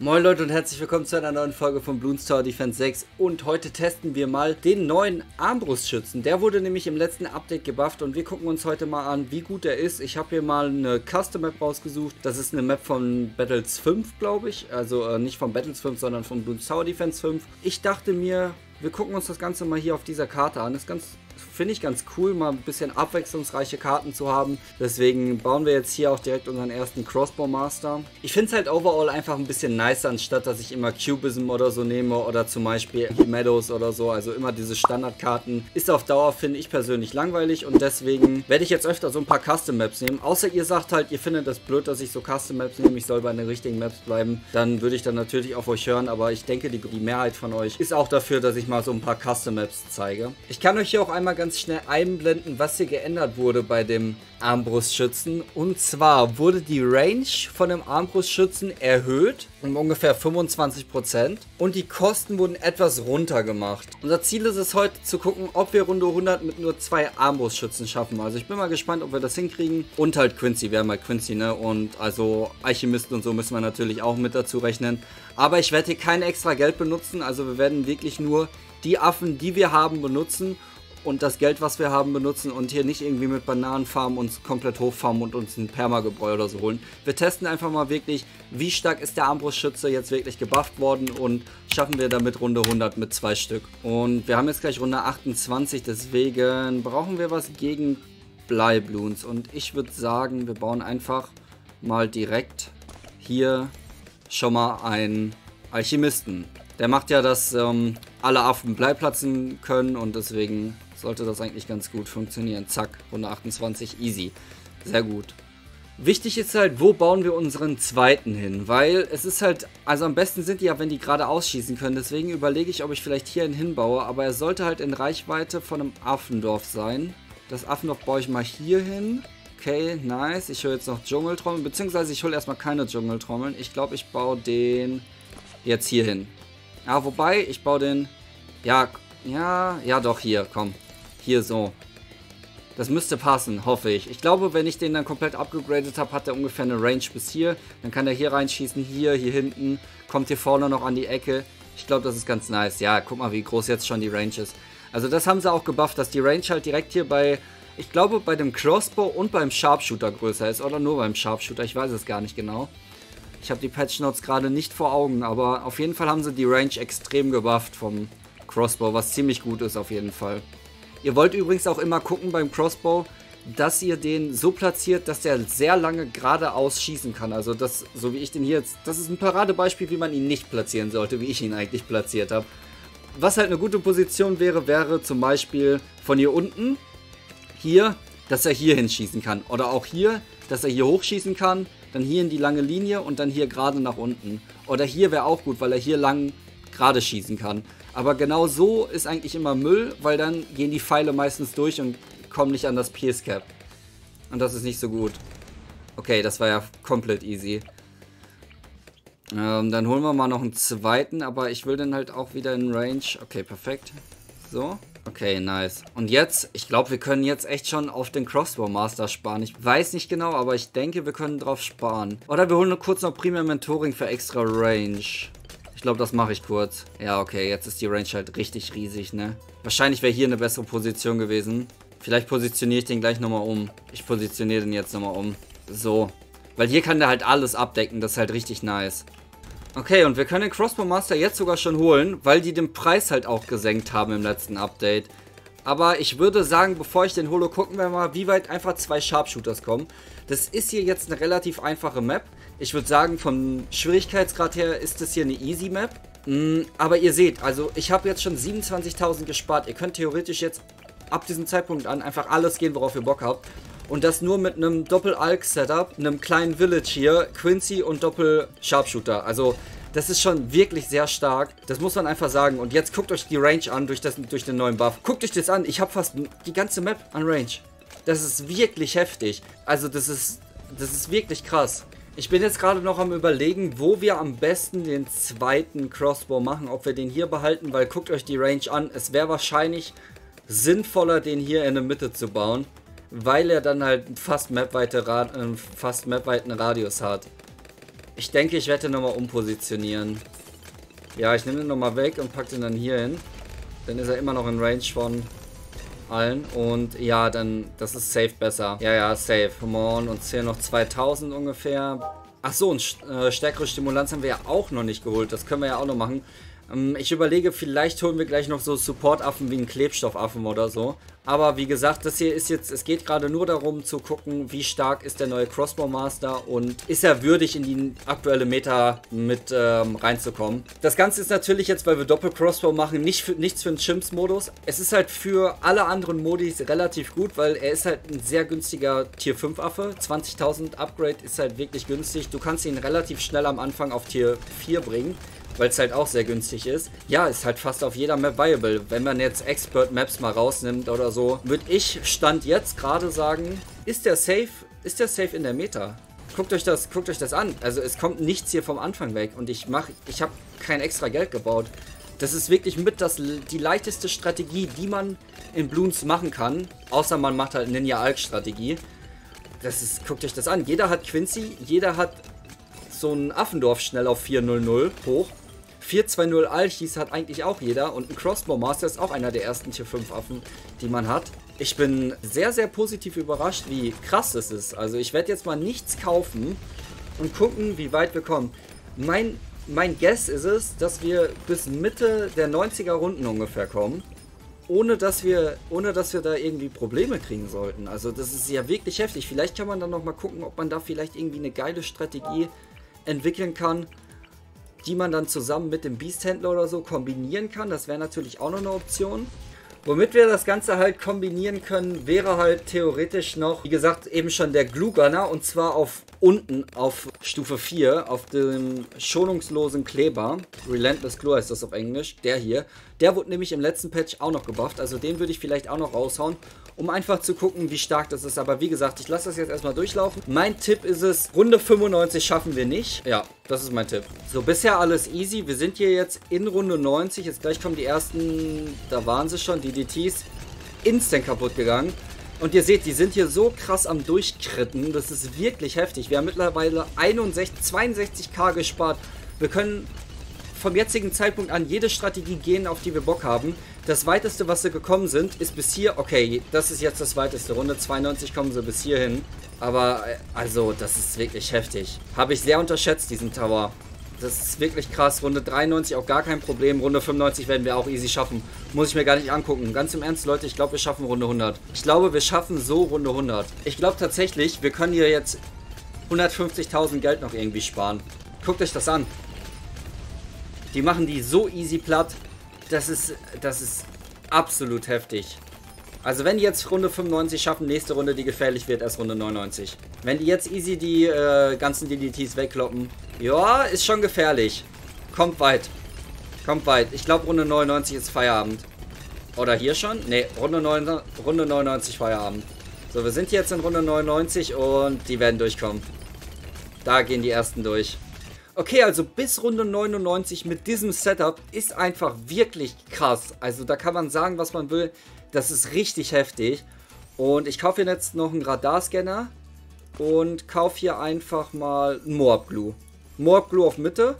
Moin Leute und herzlich willkommen zu einer neuen Folge von Bloons Tower Defense 6 und heute testen wir mal den neuen Armbrustschützen. Der wurde nämlich im letzten Update gebufft und wir gucken uns heute mal an, wie gut er ist. Ich habe hier mal eine Custom Map rausgesucht. Das ist eine Map von Battles 5, glaube ich. Also nicht von Battles 5, sondern von Bloons Tower Defense 5. Ich dachte mir, wir gucken uns das Ganze mal hier auf dieser Karte an. Das ist ganz... Finde ich ganz cool, mal ein bisschen abwechslungsreiche Karten zu haben. Deswegen bauen wir jetzt hier auch direkt unseren ersten Crossbow Master. Ich finde es halt overall einfach ein bisschen nicer, anstatt dass ich immer Cubism oder so nehme oder zum Beispiel Meadows oder so. Also immer diese Standardkarten. Ist auf Dauer, finde ich persönlich, langweilig und deswegen werde ich jetzt öfter so ein paar Custom Maps nehmen. Außer ihr sagt halt, ihr findet das blöd, dass ich so Custom Maps nehme. Ich soll bei den richtigen Maps bleiben. Dann würde ich dann natürlich auf euch hören, aber ich denke, die Mehrheit von euch ist auch dafür, dass ich mal so ein paar Custom Maps zeige. Ich kann euch hier auch einmal ganz schnell einblenden, was hier geändert wurde bei dem Armbrustschützen. Und zwar wurde die Range von dem Armbrustschützen erhöht um ungefähr 25% und die Kosten wurden etwas runter gemacht. Unser Ziel ist es heute zu gucken, ob wir Runde 100 mit nur 2 Armbrustschützen schaffen. Also ich bin mal gespannt, ob wir das hinkriegen. Und halt Quincy, wir haben halt Quincy, ne? Und also Alchemisten und so müssen wir natürlich auch mit dazu rechnen. Aber ich werde hier kein extra Geld benutzen. Also wir werden wirklich nur die Affen, die wir haben, benutzen. Und das Geld, was wir haben, benutzen und hier nicht irgendwie mit Bananenfarmen uns komplett hochfarmen und uns ein Permagebräu oder so holen. Wir testen einfach mal wirklich, wie stark ist der Armbrustschütze jetzt wirklich gebufft worden und schaffen wir damit Runde 100 mit 2 Stück. Und wir haben jetzt gleich Runde 28, deswegen brauchen wir was gegen Bleibloons. Und ich würde sagen, wir bauen einfach mal direkt hier schon mal einen Alchemisten. Der macht ja, dass alle Affen bleiplatzen können und deswegen sollte das eigentlich ganz gut funktionieren. Zack, Runde 28, easy. Sehr gut. Wichtig ist halt, wo bauen wir unseren zweiten hin, weil es ist halt, also am besten sind die ja, wenn die gerade ausschießen können, deswegen überlege ich, ob ich vielleicht hier einen hinbaue, aber er sollte halt in Reichweite von einem Affendorf sein. Das Affendorf baue ich mal hier hin. Okay, nice. Ich hole jetzt noch Dschungeltrommeln, beziehungsweise ich hole erstmal keine Dschungeltrommeln. Ich glaube, ich baue den jetzt hier hin. Ja, wobei, ich baue den... Ja, doch, hier, komm. Hier so. Das müsste passen, hoffe ich. Ich glaube, wenn ich den dann komplett upgegradet habe, hat er ungefähr eine Range bis hier. Dann kann er hier reinschießen, hier hinten. Kommt hier vorne noch an die Ecke. Ich glaube, das ist ganz nice. Ja, guck mal, wie groß jetzt schon die Range ist. Also das haben sie auch gebufft, dass die Range halt direkt hier bei... Ich glaube, bei dem Crossbow und beim Sharpshooter größer ist. Oder nur beim Sharpshooter, ich weiß es gar nicht genau. Ich habe die Patch Notes gerade nicht vor Augen, aber auf jeden Fall haben sie die Range extrem gebufft vom Crossbow, was ziemlich gut ist auf jeden Fall. Ihr wollt übrigens auch immer gucken beim Crossbow, dass ihr den so platziert, dass der sehr lange geradeaus schießen kann. Also das, so wie ich den hier jetzt, das ist ein Paradebeispiel, wie man ihn nicht platzieren sollte, wie ich ihn eigentlich platziert habe. Was halt eine gute Position wäre, wäre zum Beispiel von hier unten, hier, dass er hier hinschießen kann. Oder auch hier, dass er hier hochschießen kann. Dann hier in die lange Linie und dann hier gerade nach unten. Oder hier wäre auch gut, weil er hier lang gerade schießen kann. Aber genau so ist eigentlich immer Müll, weil dann gehen die Pfeile meistens durch und kommen nicht an das Pierce Cap. Und das ist nicht so gut. Okay, das war ja komplett easy. Dann holen wir mal noch einen zweiten, aber ich will den halt auch wieder in Range. Okay, perfekt. So. Okay, nice. Und jetzt, ich glaube, wir können jetzt echt schon auf den Crossbow Master sparen. Ich weiß nicht genau, aber ich denke, wir können drauf sparen. Oder wir holen kurz noch Primär Mentoring für extra Range. Ich glaube, das mache ich kurz. Ja, okay, jetzt ist die Range halt richtig riesig, ne? Wahrscheinlich wäre hier eine bessere Position gewesen. Vielleicht positioniere ich den gleich nochmal um. Ich positioniere den jetzt nochmal um. So. Weil hier kann der halt alles abdecken. Das ist halt richtig nice. Okay, und wir können den Crossbow Master jetzt sogar schon holen, weil die den Preis halt auch gesenkt haben im letzten Update. Aber ich würde sagen, bevor ich den hole, gucken wir mal, wie weit einfach 2 Sharpshooters kommen. Das ist hier jetzt eine relativ einfache Map. Ich würde sagen, vom Schwierigkeitsgrad her ist das hier eine Easy Map. Aber ihr seht, also ich habe jetzt schon 27.000 gespart. Ihr könnt theoretisch jetzt ab diesem Zeitpunkt an einfach alles gehen, worauf ihr Bock habt. Und das nur mit einem Doppel-Alk-Setup, einem kleinen Village hier, Quincy und Doppel-Sharpshooter. Also, das ist schon wirklich sehr stark. Das muss man einfach sagen. Und jetzt guckt euch die Range an durch den neuen Buff. Guckt euch das an. Ich habe fast die ganze Map an Range. Das ist wirklich heftig. Also, das ist wirklich krass. Ich bin jetzt gerade noch am Überlegen, wo wir am besten den zweiten Crossbow machen. Ob wir den hier behalten, weil guckt euch die Range an. Es wäre wahrscheinlich sinnvoller, den hier in der Mitte zu bauen. Weil er dann halt fast mapweiten Radius hat. Ich denke, ich werde den nochmal umpositionieren. Ja, ich nehme den nochmal weg und packe den dann hier hin. Dann ist er immer noch in Range von allen. Und ja, dann, das ist safe besser. Ja, ja, safe. Come on. Uns zählen noch 2000 ungefähr. Achso, und stärkere Stimulanz haben wir ja auch noch nicht geholt. Das können wir ja auch noch machen. Ich überlege, vielleicht holen wir gleich noch so Supportaffen wie einen Klebstoffaffen oder so. Aber wie gesagt, das hier ist jetzt, es geht gerade nur darum zu gucken, wie stark ist der neue Crossbow Master und ist er würdig, in die aktuelle Meta mit reinzukommen. Das Ganze ist natürlich jetzt, weil wir Doppel-Crossbow machen, nichts für den Chimps-Modus. Es ist halt für alle anderen Modis relativ gut, weil er ist halt ein sehr günstiger Tier 5-Affe. 20.000 Upgrade ist halt wirklich günstig. Du kannst ihn relativ schnell am Anfang auf Tier 4 bringen, weil es halt auch sehr günstig ist. Ja, ist halt fast auf jeder Map viable. Wenn man jetzt Expert Maps mal rausnimmt oder so, würde ich Stand jetzt gerade sagen, ist der safe in der Meta. Guckt euch das an. Also es kommt nichts hier vom Anfang weg und ich habe kein extra Geld gebaut. Das ist wirklich die leichteste Strategie, die man in Bloons machen kann, außer man macht halt Ninja Alk Strategie. Guckt euch das an. Jeder hat Quincy, jeder hat so einen Affendorf schnell auf 400 hoch. 420 Alchis hat eigentlich auch jeder und ein Crossbow Master ist auch einer der ersten Tier 5 Affen, die man hat. Ich bin sehr, sehr positiv überrascht, wie krass das ist. Also ich werde jetzt mal nichts kaufen und gucken, wie weit wir kommen. Mein Guess ist es, dass wir bis Mitte der 90er Runden ungefähr kommen, ohne dass wir da irgendwie Probleme kriegen sollten. Also das ist ja wirklich heftig. Vielleicht kann man dann nochmal gucken, ob man da vielleicht irgendwie eine geile Strategie entwickeln kann, die man dann zusammen mit dem Beast Handler oder so kombinieren kann. Das wäre natürlich auch noch eine Option. Womit wir das Ganze halt kombinieren können, wäre halt theoretisch noch, wie gesagt, eben schon der Glue-Gunner. Und zwar auf Stufe 4, auf dem schonungslosen Kleber. Relentless Glue heißt das auf Englisch. Der hier. Der wurde nämlich im letzten Patch auch noch gebufft. Also den würde ich vielleicht auch noch raushauen, um einfach zu gucken, wie stark das ist. Aber wie gesagt, ich lasse das jetzt erstmal durchlaufen. Mein Tipp ist es, Runde 95 schaffen wir nicht. Ja, das ist mein Tipp. So, bisher alles easy. Wir sind hier jetzt in Runde 90. Jetzt gleich kommen die ersten, da waren sie schon, die DDTs, instant kaputt gegangen. Und ihr seht, die sind hier so krass am Durchkritten. Das ist wirklich heftig. Wir haben mittlerweile 62k gespart. Wir können vom jetzigen Zeitpunkt an jede Strategie gehen, auf die wir Bock haben. Das weiteste, was sie gekommen sind, ist bis hier. Okay, das ist jetzt das weiteste. Runde 92 kommen sie bis hier hin. Aber, also, das ist wirklich heftig. Habe ich sehr unterschätzt, diesen Tower. Das ist wirklich krass. Runde 93 auch gar kein Problem. Runde 95 werden wir auch easy schaffen. Muss ich mir gar nicht angucken. Ganz im Ernst, Leute, ich glaube, wir schaffen Runde 100. Ich glaube, wir schaffen so Runde 100. Ich glaube tatsächlich, wir können hier jetzt 150.000 Geld noch irgendwie sparen. Guckt euch das an. Die machen die so easy platt. Das ist absolut heftig. Also wenn die jetzt Runde 95 schaffen, nächste Runde, die gefährlich wird, erst Runde 99. Wenn die jetzt easy die ganzen DDTs wegkloppen, ja, ist schon gefährlich. Kommt weit. Kommt weit. Ich glaube, Runde 99 ist Feierabend. Oder hier schon? Ne, Runde 99 Feierabend. So, wir sind jetzt in Runde 99 und die werden durchkommen. Da gehen die ersten durch. Okay, also bis Runde 99 mit diesem Setup ist einfach wirklich krass. Also da kann man sagen, was man will. Das ist richtig heftig. Und ich kaufe jetzt noch einen Radarscanner und kaufe hier einfach mal einen Moab-Glue. Moab-Glue auf Mitte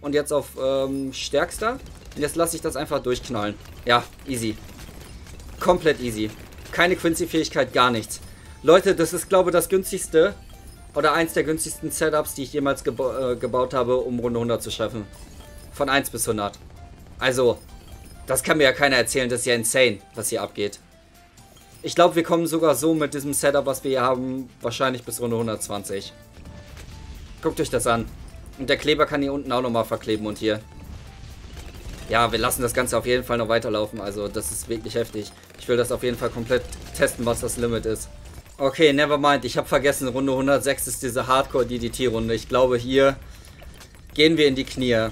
und jetzt auf stärkster. Und jetzt lasse ich das einfach durchknallen. Ja, easy. Komplett easy. Keine Quincy-Fähigkeit, gar nichts. Leute, das ist, glaube ich, das günstigste oder eins der günstigsten Setups, die ich jemals gebaut habe, um Runde 100 zu schaffen. Von 1 bis 100. Also, das kann mir ja keiner erzählen. Das ist ja insane, was hier abgeht. Ich glaube, wir kommen sogar so mit diesem Setup, was wir hier haben, wahrscheinlich bis Runde 120. Guckt euch das an. Und der Kleber kann hier unten auch nochmal verkleben und hier. Ja, wir lassen das Ganze auf jeden Fall noch weiterlaufen. Also, das ist wirklich heftig. Ich will das auf jeden Fall komplett testen, was das Limit ist. Okay, nevermind. Ich habe vergessen, Runde 106 ist diese Hardcore-DDT-Runde. Ich glaube, hier gehen wir in die Knie.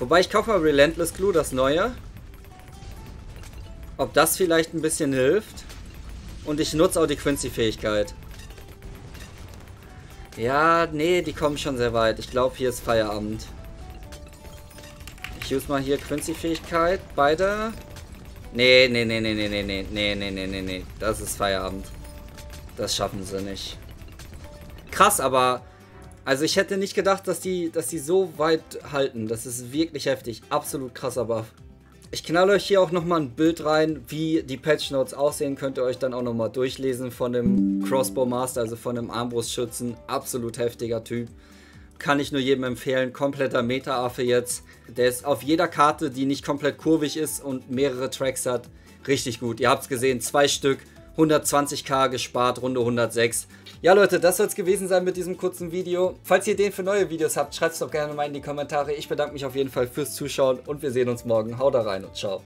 Wobei, ich kaufe mal Relentless Glue, das neue. Ob das vielleicht ein bisschen hilft. Und ich nutze auch die Quincy-Fähigkeit. Ja, nee, die kommen schon sehr weit. Ich glaube, hier ist Feierabend. Ich use mal hier Quincy-Fähigkeit. Beide. Nee, nee, nee, nee, nee, nee, nee, nee, nee, nee, nee, nee. Das ist Feierabend. Das schaffen sie nicht. Krass, aber Also ich hätte nicht gedacht, dass die so weit halten. Das ist wirklich heftig. Absolut krasser Buff. Ich knalle euch hier auch nochmal ein Bild rein, wie die Patch Notes aussehen. Könnt ihr euch dann auch nochmal durchlesen von dem Crossbow Master, also von dem Armbrustschützen. Absolut heftiger Typ. Kann ich nur jedem empfehlen. Kompletter Meta-Affe jetzt. Der ist auf jeder Karte, die nicht komplett kurvig ist und mehrere Tracks hat, richtig gut. Ihr habt es gesehen, 2 Stück, 120k gespart, Runde 106. Ja Leute, das soll es gewesen sein mit diesem kurzen Video. Falls ihr Ideen für neue Videos habt, schreibt es doch gerne mal in die Kommentare. Ich bedanke mich auf jeden Fall fürs Zuschauen und wir sehen uns morgen. Haut rein und ciao.